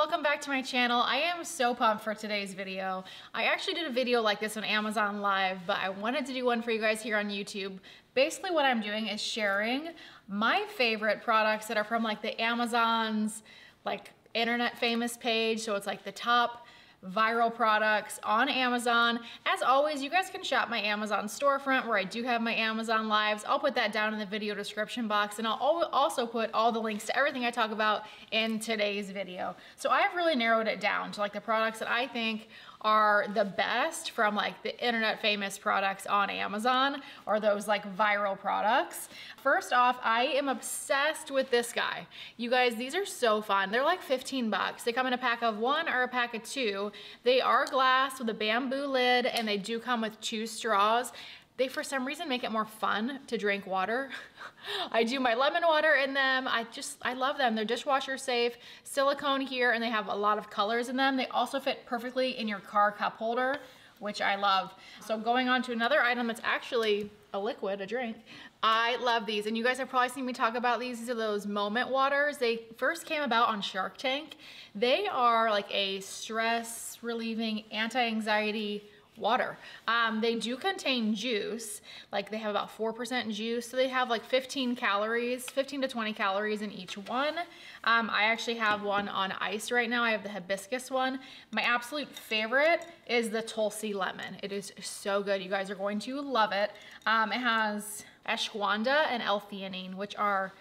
welcome back to my channel. I am so pumped for today's video. I actually did a video like this on Amazon Live, but I wanted to do one for you guys here on YouTube. Basically what I'm doing is sharing my favorite products that are from like the Amazon's like internet famous page. So it's like the top viral products on Amazon. As always, you guys can shop my Amazon storefront where I do have my Amazon lives. I'll put that down in the video description box, and I'll also put all the links to everything I talk about in today's video. So I've really narrowed it down to like the products that I think are the best from like the internet famous products on Amazon, or those like viral products. First off, I am obsessed with this guy. You guys, these are so fun. They're like 15 bucks. They come in a pack of one or a pack of two. They are glass with a bamboo lid, and they do come with two straws. They, for some reason, make it more fun to drink water. I do my lemon water in them. I love them. They're dishwasher safe, silicone here, and they have a lot of colors in them. They also fit perfectly in your car cup holder, which I love. So going on to another item that's actually a liquid, a drink. I love these, and you guys have probably seen me talk about these. These are those Moment Waters. They first came about on Shark Tank. They are like a stress relieving, anti-anxiety water. They do contain juice. Like they have about 4% juice. So they have like 15 calories, 15 to 20 calories in each one. I actually have one on ice right now. I have the hibiscus one. My absolute favorite is the Tulsi Lemon. It is so good. You guys are going to love it. It has ashwagandha and L-theanine, which are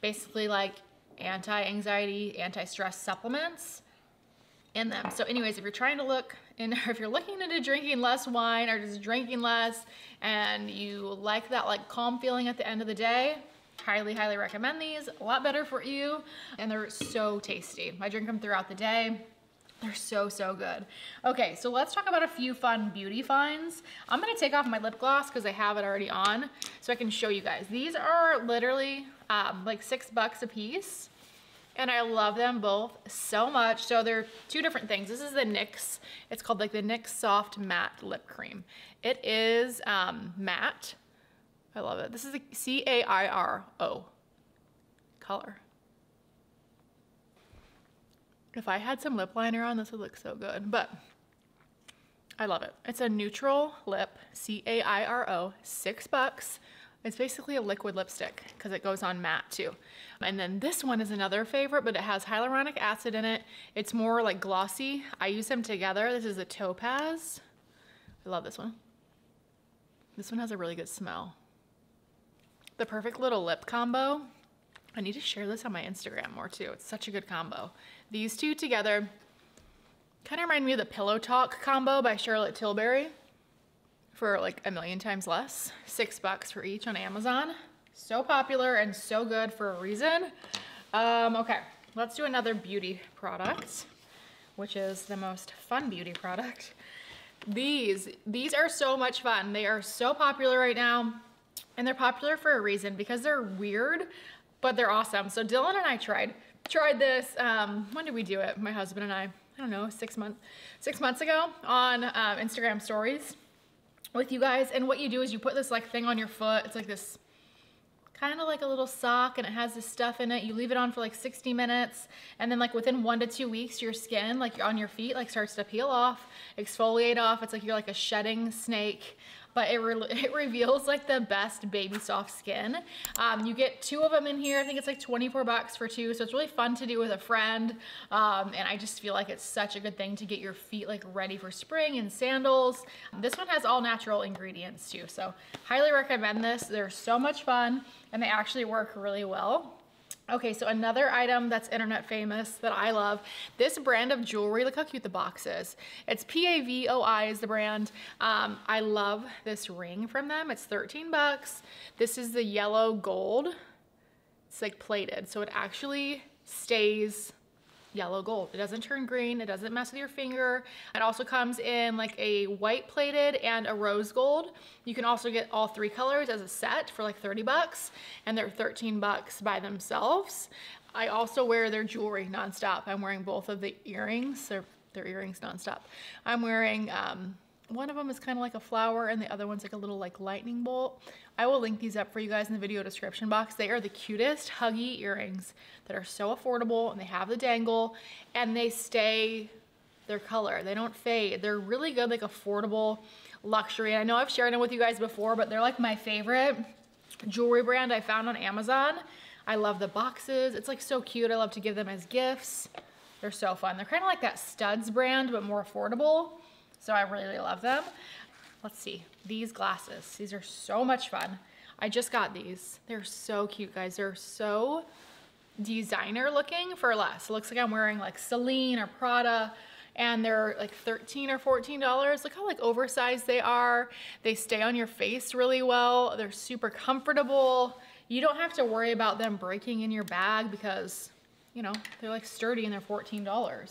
basically like anti-anxiety, anti-stress supplements in them. So anyways, if you're trying to look and if you're looking into drinking less wine or just drinking less and you like that like calm feeling at the end of the day, highly, highly recommend these. A lot better for you, and they're so tasty. I drink them throughout the day. They're so, so good. Okay, so let's talk about a few fun beauty finds. I'm gonna take off my lip gloss because I have it already on so I can show you guys. These are literally like $6 a piece, and I love them both so much. So they're two different things. This is the NYX. It's called like the NYX Soft Matte Lip Cream. It is matte. I love it. This is a C-A-I-R-O color. If I had some lip liner on, this would look so good, but I love it. It's a neutral lip, C-A-I-R-O, $6. It's basically a liquid lipstick because it goes on matte too. And then this one is another favorite, but it has hyaluronic acid in it. It's more like glossy. I use them together. This is a Topaz. I love this one. This one has a really good smell. The perfect little lip combo. I need to share this on my Instagram more too. It's such a good combo. These two together kind of remind me of the Pillow Talk combo by Charlotte Tilbury, for like a million times less. $6 for each on Amazon. So popular and so good for a reason. Okay, let's do another beauty product, which is the most fun beauty product. These are so much fun. They are so popular right now, and they're popular for a reason because they're weird, but they're awesome. So Dylan and I tried this, when did we do it? My husband and I don't know, 6 months ago on Instagram stories with you guys. And what you do is you put this like thing on your foot. It's like this kind of like a little sock, and it has this stuff in it. You leave it on for like 60 minutes, and then like within 1 to 2 weeks, your skin like on your feet like starts to peel off, exfoliate off. It's like you're like a shedding snake, but it reveals like the best baby soft skin. You get two of them in here. I think it's like 24 bucks for two. So it's really fun to do with a friend. And I just feel like it's such a good thing to get your feet like ready for spring and sandals. This one has all natural ingredients too. So highly recommend this. They're so much fun, and they actually work really well. Okay, so another item that's internet famous that I love, this brand of jewelry. Look how cute the box is. It's PAVOI is the brand. I love this ring from them. It's 13 bucks. This is the yellow gold. It's like plated, so it actually stays yellow gold. It doesn't turn green. It doesn't mess with your finger. It also comes in like a white plated and a rose gold. You can also get all three colors as a set for like 30 bucks, and they're 13 bucks by themselves. I also wear their jewelry nonstop. I'm wearing both of the earrings, their earrings nonstop. I'm wearing One of them is kind of like a flower and the other one's like a little like lightning bolt. I will link these up for you guys in the video description box. They are the cutest huggy earrings that are so affordable, and they have the dangle and they stay their color. They don't fade. They're really good, like affordable luxury. And I know I've shared them with you guys before, but they're like my favorite jewelry brand I found on Amazon. I love the boxes. It's like so cute. I love to give them as gifts. They're so fun. They're kind of like that Studs brand, but more affordable. So I really love them. Let's see, these glasses. These are so much fun. I just got these. They're so cute, guys. They're so designer looking for less. It looks like I'm wearing like Celine or Prada, and they're like $13 or $14. Look how like oversized they are. They stay on your face really well. They're super comfortable. You don't have to worry about them breaking in your bag because, you know, they're like sturdy and they're $14.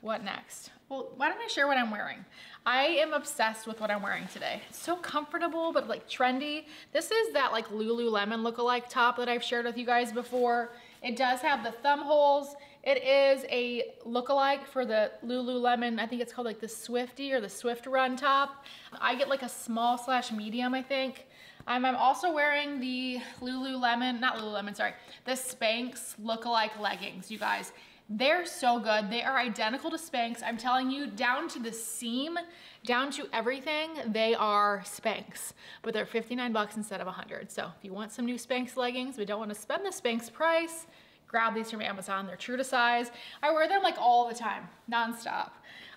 What next? Well, why don't I share what I'm wearing? I am obsessed with what I'm wearing today. It's so comfortable, but like trendy. This is that like Lululemon lookalike top that I've shared with you guys before. It does have the thumb holes. It is a lookalike for the Lululemon. I think it's called like the Swifty or the Swift Run top. I get like a small slash medium, I think. I'm also wearing the Lululemon, not Lululemon, sorry, the Spanx lookalike leggings, you guys. They're so good. They are identical to Spanx. I'm telling you, down to the seam, down to everything, they are Spanx, but they're 59 bucks instead of 100. So if you want some new Spanx leggings, but don't want to spend the Spanx price, grab these from Amazon. They're true to size. I wear them like all the time, nonstop.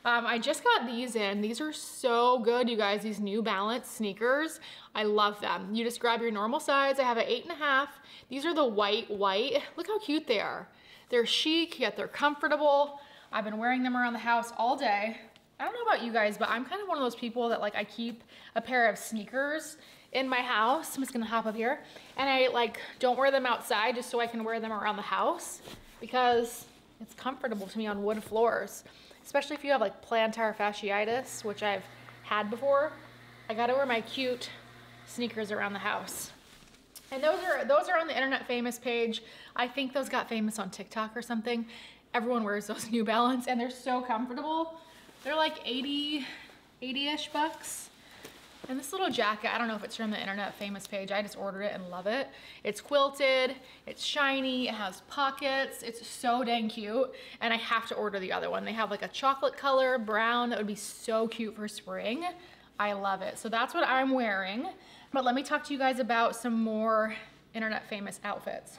I just got these in. These are so good, you guys. These New Balance sneakers. I love them. You just grab your normal size. I have an 8.5. These are the white. Look how cute they are. They're chic, yet they're comfortable. I've been wearing them around the house all day. I don't know about you guys, but I'm kind of one of those people that like I keep a pair of sneakers in my house. I'm just gonna hop up here. And I like don't wear them outside just so I can wear them around the house because it's comfortable to me on wood floors. Especially if you have like plantar fasciitis, which I've had before. I gotta wear my cute sneakers around the house. And those are on the internet famous page. I think those got famous on TikTok or something. Everyone wears those New Balance and they're so comfortable. They're like 80-ish bucks. And this little jacket, I don't know if it's from the internet famous page. I just ordered it and love it. It's quilted, it's shiny, it has pockets. It's so dang cute. And I have to order the other one. They have like a chocolate color, brown. That would be so cute for spring. I love it. So that's what I'm wearing. But let me talk to you guys about some more internet famous outfits.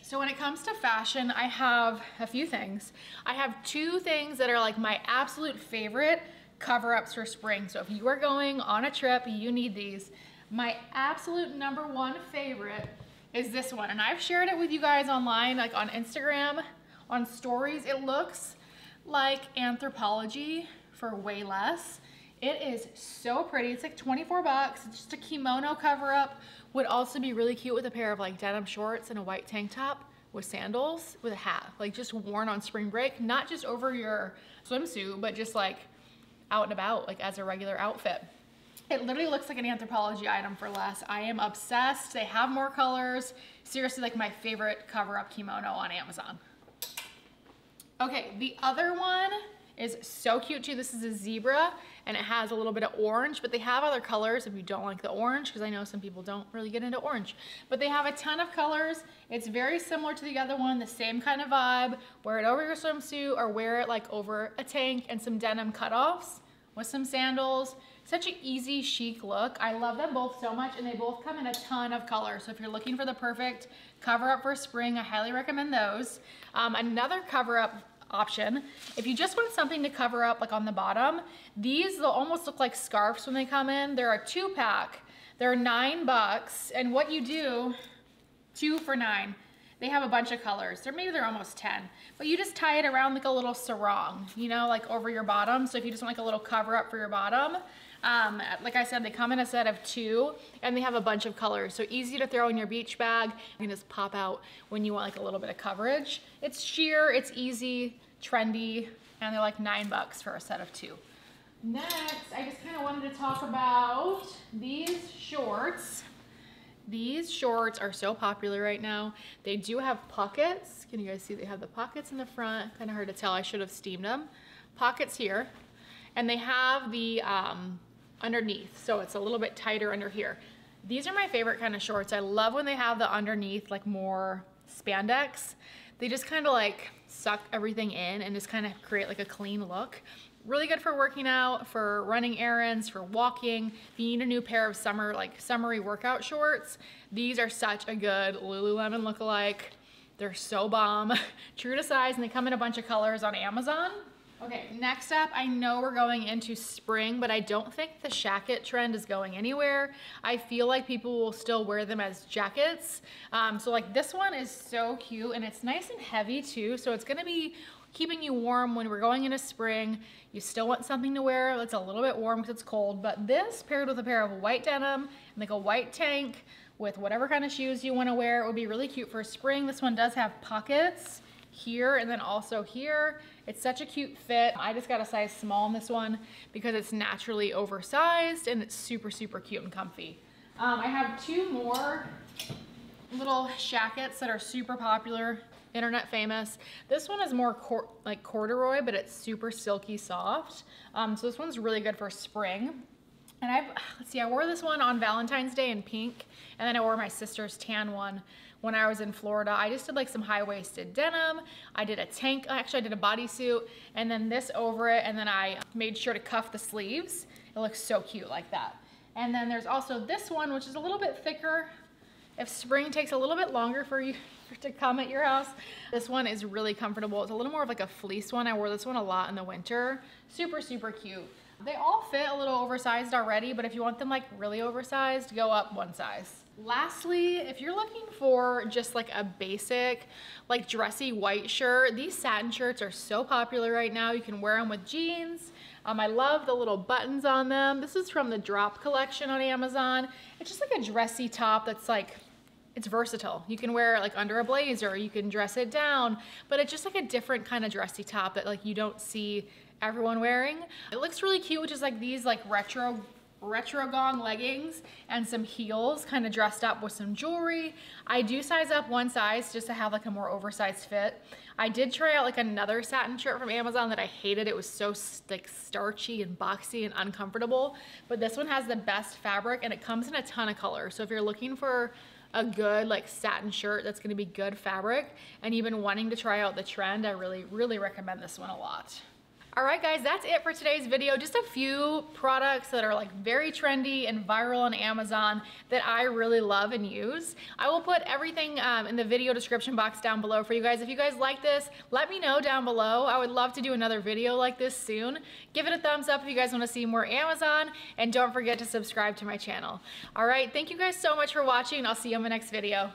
So when it comes to fashion, I have a few things. I have two things that are like my absolute favorite cover-ups for spring. So if you are going on a trip, you need these. My absolute number one favorite is this one. And I've shared it with you guys online, like on Instagram, on stories. It looks like Anthropologie for way less. It is so pretty. It's like 24 bucks. It's just a kimono cover up. Would also be really cute with a pair of like denim shorts and a white tank top with sandals with a hat, like just worn on spring break, not just over your swimsuit, but just like out and about, like as a regular outfit. It literally looks like an Anthropologie item for less. I am obsessed. They have more colors. Seriously, like my favorite cover up kimono on Amazon. Okay, the other one is so cute too. This is a zebra and it has a little bit of orange, but they have other colors if you don't like the orange, because I know some people don't really get into orange, but they have a ton of colors. It's very similar to the other one, the same kind of vibe. Wear it over your swimsuit or wear it like over a tank and some denim cutoffs with some sandals. Such an easy chic look. I love them both so much, and they both come in a ton of colors. So if you're looking for the perfect cover up for spring, I highly recommend those. Another cover up option, if you just want something to cover up like on the bottom, these will almost look like scarves when they come in. They're a 2-pack. They're $9, and what you do, 2 for $9. They have a bunch of colors. Maybe they're almost 10, but you just tie it around like a little sarong, you know, like over your bottom. So if you just want like a little cover up for your bottom, like I said, they come in a set of 2 and they have a bunch of colors. So easy to throw in your beach bag and just pop out when you want like a little bit of coverage. It's sheer, it's easy, trendy, and they're like $9 for a set of 2. Next, I just kind of wanted to talk about these shorts. These shorts are so popular right now. They do have pockets. Can you guys see they have the pockets in the front? Kind of hard to tell, I should have steamed them. Pockets here. and they have the underneath, so it's a little bit tighter under here. These are my favorite kind of shorts. I love when they have the underneath, like more spandex. They just kind of like suck everything in and just kind of create like a clean look. Really good for working out, for running errands, for walking. If you need a new pair of summer, like summery workout shorts, these are such a good Lululemon lookalike. They're so bomb, true to size, and they come in a bunch of colors on Amazon. Okay, next up, I know we're going into spring, but I don't think the shacket trend is going anywhere. I feel like people will still wear them as jackets. So like this one is so cute, and it's nice and heavy too, so it's gonna be keeping you warm when we're going into spring. You still want something to wear that's a little bit warm because it's cold, but this paired with a pair of white denim and like a white tank with whatever kind of shoes you want to wear, it would be really cute for spring. This one does have pockets here and then also here. It's such a cute fit. I just got a size small in this one because it's naturally oversized and it's super, super cute and comfy. I have two more little shackets that are super popular, internet famous. This one is more like corduroy, but it's super silky soft. So this one's really good for spring. And let's see, I wore this one on Valentine's Day in pink, and then I wore my sister's tan one when I was in Florida. I just did like some high-waisted denim. I did a tank, actually I did a bodysuit, and then this over it, and then I made sure to cuff the sleeves. It looks so cute like that. And then there's also this one, which is a little bit thicker. If spring takes a little bit longer for you to come at your house, this one is really comfortable. It's a little more of like a fleece one. I wore this one a lot in the winter. Super, super cute. They all fit a little oversized already, but if you want them like really oversized, go up one size. Lastly, if you're looking for just like a basic, like dressy white shirt, these satin shirts are so popular right now. You can wear them with jeans. I love the little buttons on them. This is from the Drop Collection on Amazon. It's just like a dressy top that's like, it's versatile. You can wear it like under a blazer, you can dress it down, but it's just like a different kind of dressy top that like you don't see everyone wearing. It looks really cute, which is like these like retro gong leggings and some heels kind of dressed up with some jewelry. I do size up one size just to have like a more oversized fit. I did try out like another satin shirt from Amazon that I hated. It was so like starchy and boxy and uncomfortable, but this one has the best fabric and it comes in a ton of colors. So if you're looking for a good like satin shirt that's gonna be good fabric and you've been wanting to try out the trend, I really, really recommend this one a lot. All right guys, that's it for today's video. Just a few products that are like very trendy and viral on Amazon that I really love and use. I will put everything in the video description box down below for you guys. If you guys like this, let me know down below. I would love to do another video like this soon. Give it a thumbs up if you guys want to see more Amazon, and don't forget to subscribe to my channel. All right, thank you guys so much for watching, and I'll see you in my next video.